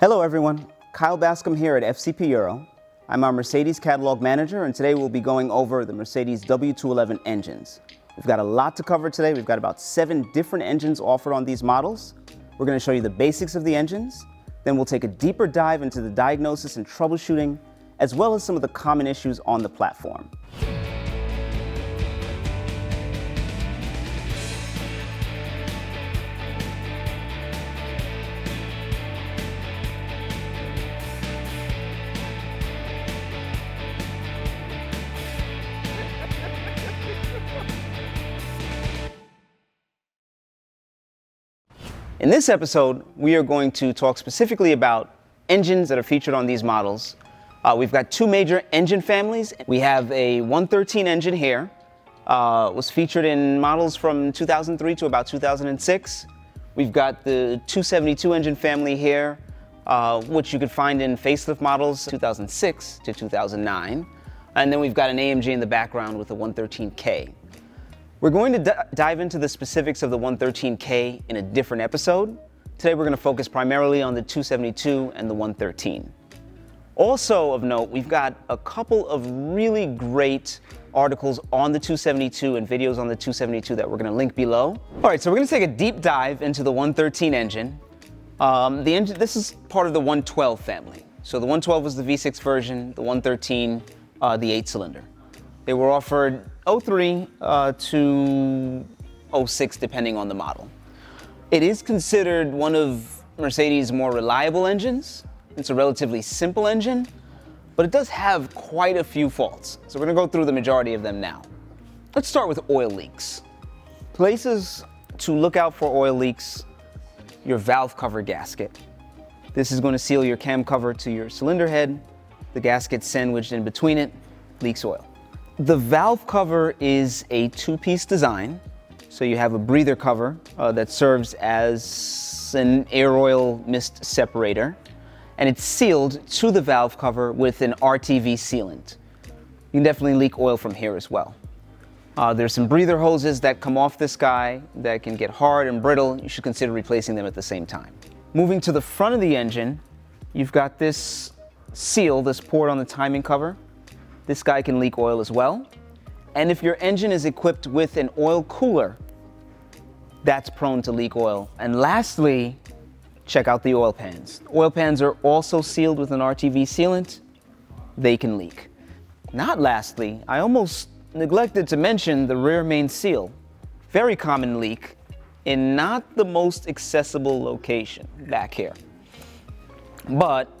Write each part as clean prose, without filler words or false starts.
Hello everyone, Kyle Bascombe here at FCP Euro. I'm our Mercedes Catalog Manager, and today we'll be going over the Mercedes W211 engines. We've got a lot to cover today. We've got about 7 different engines offered on these models. We're going to show you the basics of the engines, then we'll take a deeper dive into the diagnosis and troubleshooting, as well as some of the common issues on the platform. In this episode, we are going to talk specifically about engines that are featured on these models. We've got 2 major engine families. We have a 113 engine here. Was featured in models from 2003 to about 2006. We've got the 272 engine family here, which you could find in facelift models 2006 to 2009. And then we've got an AMG in the background with the 113k. We're going to dive into the specifics of the 113K in a different episode. Today we're going to focus primarily on the 272 and the 113. Also of note, we've got a couple of really great articles on the 272 and videos on the 272 that we're going to link below. All right, so we're going to take a deep dive into the 113 engine. This is part of the 112 family. So the 112 was the V6 version, the 113, the 8-cylinder. They were offered 03 to 06, depending on the model. It is considered one of Mercedes' more reliable engines. It's a relatively simple engine, but it does have quite a few faults. So we're gonna go through the majority of them now. Let's start with oil leaks. Places to look out for oil leaks: your valve cover gasket. This is gonna seal your cam cover to your cylinder head. The gasket sandwiched in between it leaks oil. The valve cover is a 2-piece design. So you have a breather cover that serves as an air oil mist separator, and it's sealed to the valve cover with an RTV sealant. You can definitely leak oil from here as well. There's some breather hoses that come off this guy that can get hard and brittle. You should consider replacing them at the same time. Moving to the front of the engine, you've got this seal that's poured on the timing cover. This guy can leak oil as well. And if your engine is equipped with an oil cooler, that's prone to leak oil. And lastly, check out the oil pans. Oil pans are also sealed with an RTV sealant. They can leak. Not lastly, I almost neglected to mention the rear main seal. Very common leak in not the most accessible location, back here. But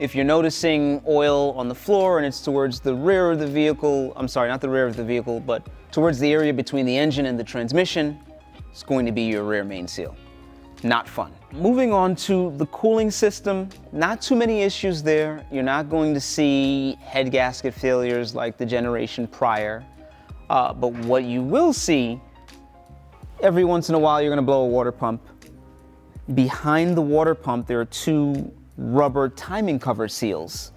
if you're noticing oil on the floor and it's towards the rear of the vehicle, I'm sorry, not the rear of the vehicle, but towards the area between the engine and the transmission, it's going to be your rear main seal. Not fun. Moving on to the cooling system, not too many issues there. You're not going to see head gasket failures like the generation prior, but what you will see, every once in a while, you're gonna blow a water pump. Behind the water pump, there are 2 rubber timing cover seals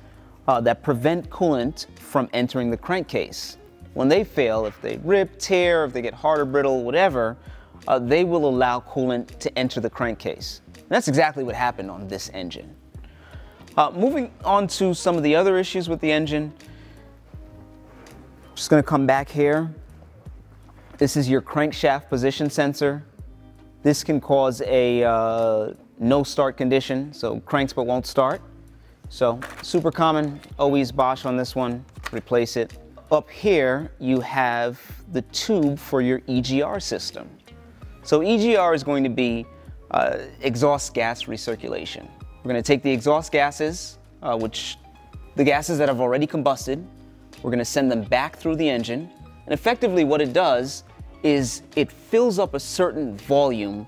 that prevent coolant from entering the crankcase. When they fail, if they rip, tear, if they get hard or brittle, whatever, they will allow coolant to enter the crankcase. And that's exactly what happened on this engine. Moving on to some of the other issues with the engine. I'm just gonna come back here. This is your crankshaft position sensor. This can cause a no start condition, so cranks but won't start. So super common, always Bosch on this one, replace it. Up here, you have the tube for your EGR system. So EGR is going to be exhaust gas recirculation. We're gonna take the exhaust gases, which the gases that have already combusted, we're gonna send them back through the engine. And effectively what it does is it fills up a certain volume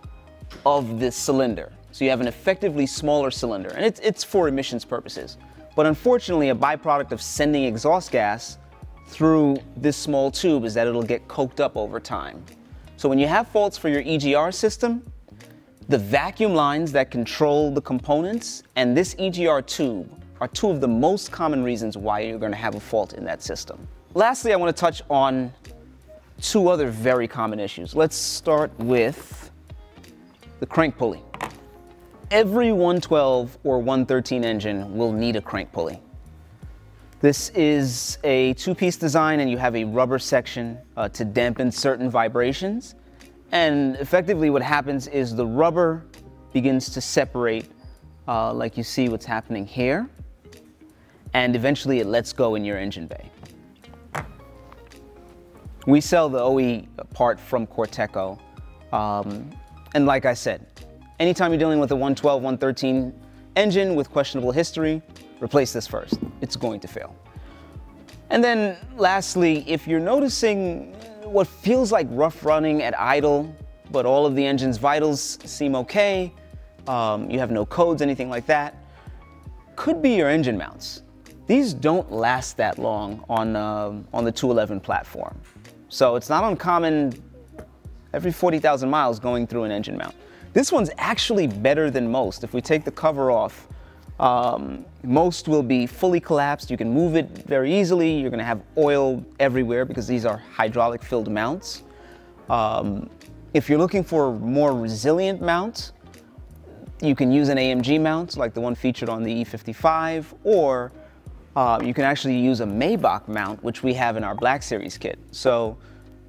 of this cylinder. So you have an effectively smaller cylinder, and it's for emissions purposes. But unfortunately, a byproduct of sending exhaust gas through this small tube is that it'll get coked up over time. So when you have faults for your EGR system, the vacuum lines that control the components and this EGR tube are 2 of the most common reasons why you're going to have a fault in that system. Lastly, I want to touch on 2 other very common issues. Let's start with the crank pulley. Every 112 or 113 engine will need a crank pulley. This is a two-piece design, and you have a rubber section to dampen certain vibrations. And effectively what happens is the rubber begins to separate, like you see what's happening here, and eventually it lets go in your engine bay. We sell the OE part from Corteco, and like I said, anytime you're dealing with a 112, 113 engine with questionable history, replace this first. It's going to fail. And then lastly, if you're noticing what feels like rough running at idle, but all of the engine's vitals seem okay, you have no codes, anything like that, could be your engine mounts. These don't last that long on the 211 platform. So it's not uncommon every 40,000 miles going through an engine mount. This one's actually better than most. If we take the cover off, most will be fully collapsed. You can move it very easily. You're gonna have oil everywhere because these are hydraulic filled mounts. If you're looking for a more resilient mount, you can use an AMG mount like the one featured on the E55, or you can actually use a Maybach mount, which we have in our Black Series kit. So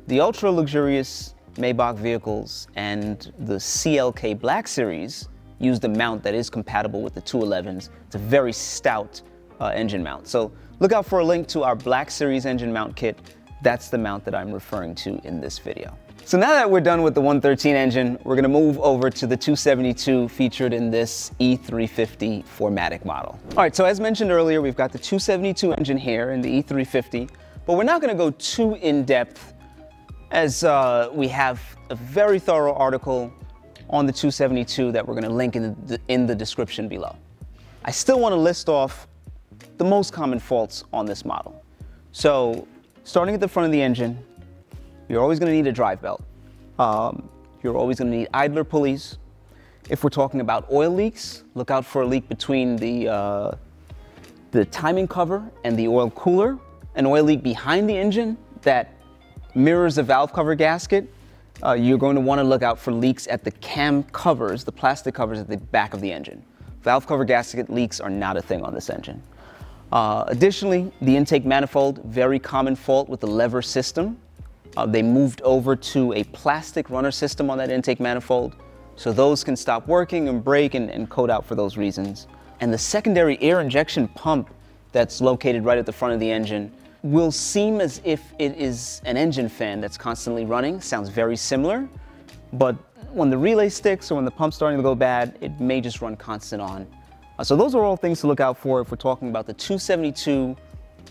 the ultra luxurious Maybach vehicles and the CLK Black Series use the mount that is compatible with the 211s. It's a very stout engine mount. So look out for a link to our Black Series engine mount kit. That's the mount that I'm referring to in this video. So now that we're done with the 113 engine, we're gonna move over to the 272 featured in this E350 4MATIC model. All right, so as mentioned earlier, we've got the 272 engine here and the E350, but we're not gonna go too in-depth, as we have a very thorough article on the 272 that we're gonna link in the description below. I still wanna list off the most common faults on this model. So starting at the front of the engine, you're always gonna need a drive belt. You're always gonna need idler pulleys. If we're talking about oil leaks, look out for a leak between the timing cover and the oil cooler, an oil leak behind the engine that mirrors the valve cover gasket. You're going to wanna look out for leaks at the cam covers, the plastic covers at the back of the engine. Valve cover gasket leaks are not a thing on this engine. Additionally, the intake manifold, very common fault with the lever system. They moved over to a plastic runner system on that intake manifold, so those can stop working and break and code out for those reasons. And the secondary air injection pump that's located right at the front of the engine will seem as if it is an engine fan that's constantly running. Sounds very similar, but when the relay sticks or when the pump's starting to go bad, it may just run constant on. So those are all things to look out for if we're talking about the 272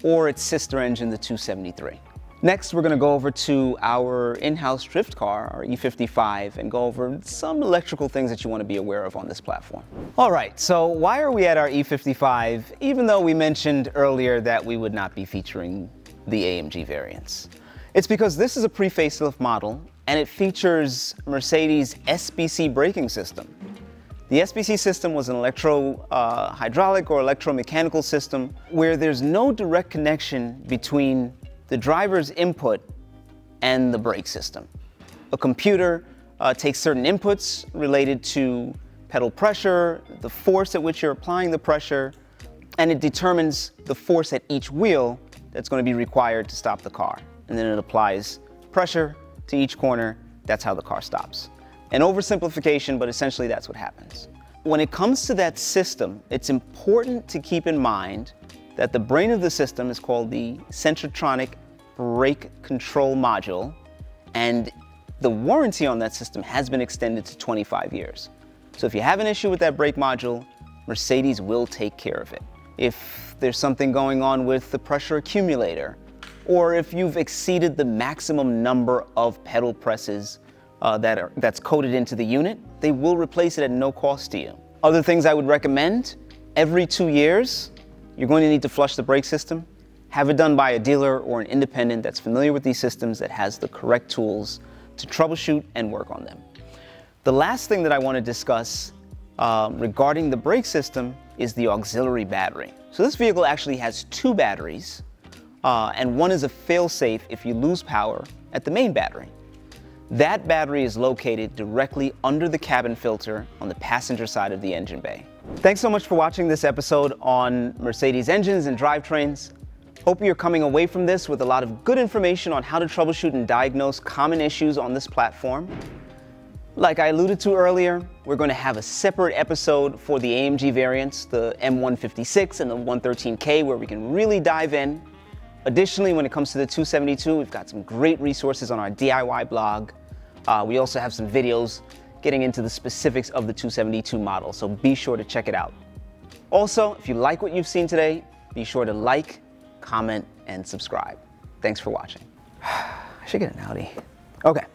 or its sister engine, the 273. Next, we're gonna go over to our in-house drift car, our E55, and go over some electrical things that you wanna be aware of on this platform. All right, so why are we at our E55, even though we mentioned earlier that we would not be featuring the AMG variants? It's because this is a pre-facelift model, and it features Mercedes' SBC braking system. The SBC system was an electro-hydraulic or electromechanical system where there's no direct connection between the driver's input and the brake system. A computer takes certain inputs related to pedal pressure, the force at which you're applying the pressure, and it determines the force at each wheel that's going to be required to stop the car. And then it applies pressure to each corner. That's how the car stops. An oversimplification, but essentially that's what happens. When it comes to that system, it's important to keep in mind that the brain of the system is called the Centrotronic Brake Control Module, and the warranty on that system has been extended to 25 years. So if you have an issue with that brake module, Mercedes will take care of it. If there's something going on with the pressure accumulator, or if you've exceeded the maximum number of pedal presses that's coded into the unit, they will replace it at no cost to you. Other things I would recommend, every 2 years, you're going to need to flush the brake system. Have it done by a dealer or an independent that's familiar with these systems, that has the correct tools to troubleshoot and work on them. The last thing that I want to discuss regarding the brake system is the auxiliary battery. So this vehicle actually has two batteries, and one is a fail-safe if you lose power at the main battery. That battery is located directly under the cabin filter on the passenger side of the engine bay. Thanks so much for watching this episode on Mercedes engines and drivetrains. Hope you're coming away from this with a lot of good information on how to troubleshoot and diagnose common issues on this platform. Like I alluded to earlier, we're going to have a separate episode for the AMG variants, the M156 and the M113k, where we can really dive in. Additionally, when it comes to the 272, we've got some great resources on our DIY blog. We also have some videos getting into the specifics of the 272 model, so be sure to check it out. Also, if you like what you've seen today, be sure to like, comment, and subscribe. Thanks for watching. I should get an Audi. Okay.